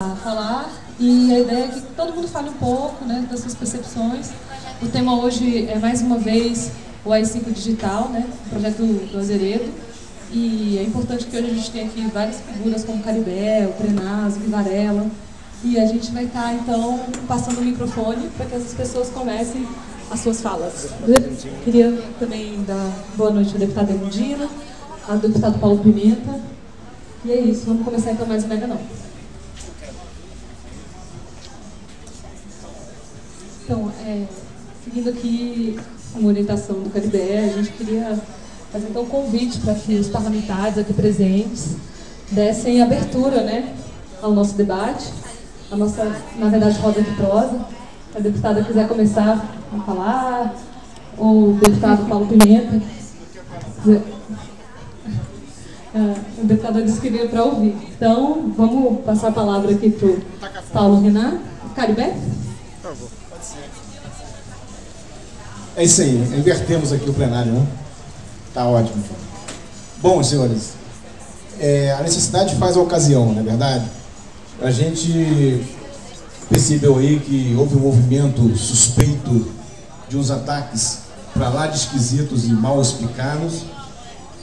a falar, e a ideia é que todo mundo fale um pouco, né, das suas percepções. O tema hoje é, mais uma vez, o AI-5 Digital, né, o projeto do Azeredo, e é importante que hoje a gente tenha aqui várias figuras como o Caribé, o Prenas, o Vivarella, e a gente vai estar, então, passando o microfone para que essas pessoas comecem as suas falas. Queria também dar boa noite ao deputado Elendina, ao deputado Paulo Pimenta, e é isso, vamos começar então mais um Mega Não. Então, seguindo aqui uma orientação do Caribé, a gente queria fazer então um convite para que os parlamentares aqui presentes dessem abertura, né, ao nosso debate, a nossa, na verdade, roda de prosa. Se a deputada quiser começar a falar, ou o deputado Paulo Pimenta. O deputado disse que veio para ouvir. Então, vamos passar a palavra aqui para o Paulo Renan. Caribé? Por favor. É isso aí, invertemos aqui o plenário, né? Tá ótimo. Bom, senhores, a necessidade faz a ocasião, não é verdade? A gente percebeu aí que houve um movimento suspeito de uns ataques para lá de esquisitos e mal explicados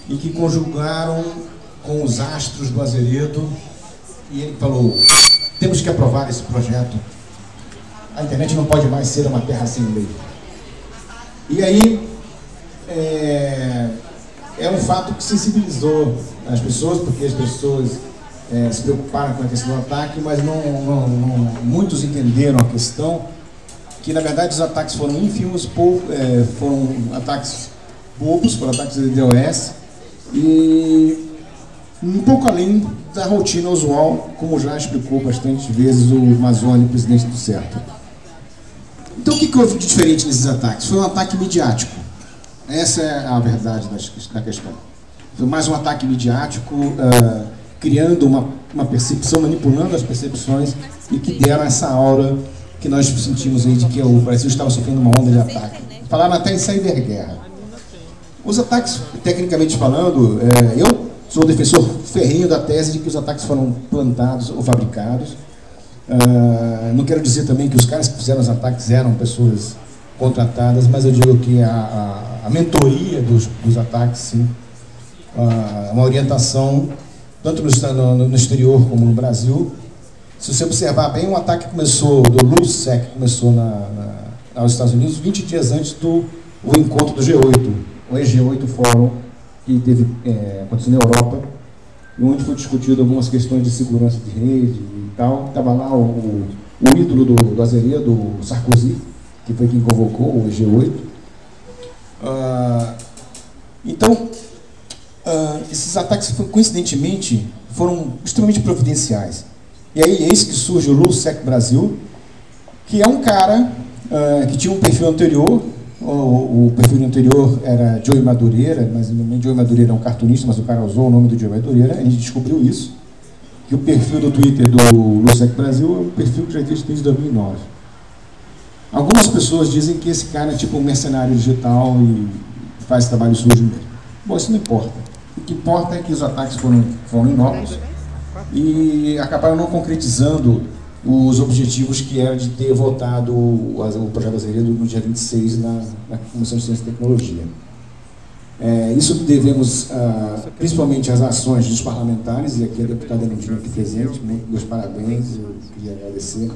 e que conjugaram com os astros do Azeredo e ele falou, temos que aprovar esse projeto. A internet não pode mais ser uma terra sem lei. E aí, um fato que sensibilizou as pessoas, porque as pessoas se preocuparam com a questão do ataque, mas muitos entenderam a questão, que na verdade os ataques foram ínfimos, foram ataques bobos, foram ataques de DDoS, e um pouco além da rotina usual, como já explicou bastante vezes o Amazonia, presidente do Certo. Então, o que houve de diferente nesses ataques? Foi um ataque midiático. Essa é a verdade da questão. Foi mais um ataque midiático, criando uma percepção, manipulando as percepções e que deram essa aura que nós sentimos aí de que o Brasil estava sofrendo uma onda de ataque. Falaram até em cyberguerra. Os ataques, tecnicamente falando, eu sou defensor ferrenho da tese de que os ataques foram plantados ou fabricados. Não quero dizer também que os caras que fizeram os ataques eram pessoas contratadas, mas eu digo que a mentoria dos ataques, sim, uma orientação, tanto no exterior como no Brasil. Se você observar bem, um ataque começou, do LulzSec, começou aos Estados Unidos, 20 dias antes do encontro do G8, o G8 Fórum, que aconteceu na Europa, onde foi discutido algumas questões de segurança de rede e tal. Estava lá o ídolo do Azeredo, o Sarkozy, que foi quem convocou o G8. Esses ataques, coincidentemente, foram extremamente providenciais. E aí, eis que surge o LulzSec Brasil, que é um cara que tinha um perfil anterior. O perfil anterior era Joey Madureira, mas Joey Madureira é um cartunista, mas o cara usou o nome do Joey Madureira, a gente descobriu isso, que o perfil do Twitter do LulzSec Brasil é um perfil que já existe desde 2009. Algumas pessoas dizem que esse cara é tipo um mercenário digital e faz trabalho sujo mesmo. Bom, isso não importa. O que importa é que os ataques foram inócuos e acabaram não concretizando os objetivos que era de ter votado o projeto Azeredo no dia 26 na Comissão de Ciência e Tecnologia. Isso devemos principalmente às ações dos parlamentares, e aqui a deputada Nudinha aqui presente, meus parabéns, eu queria agradecer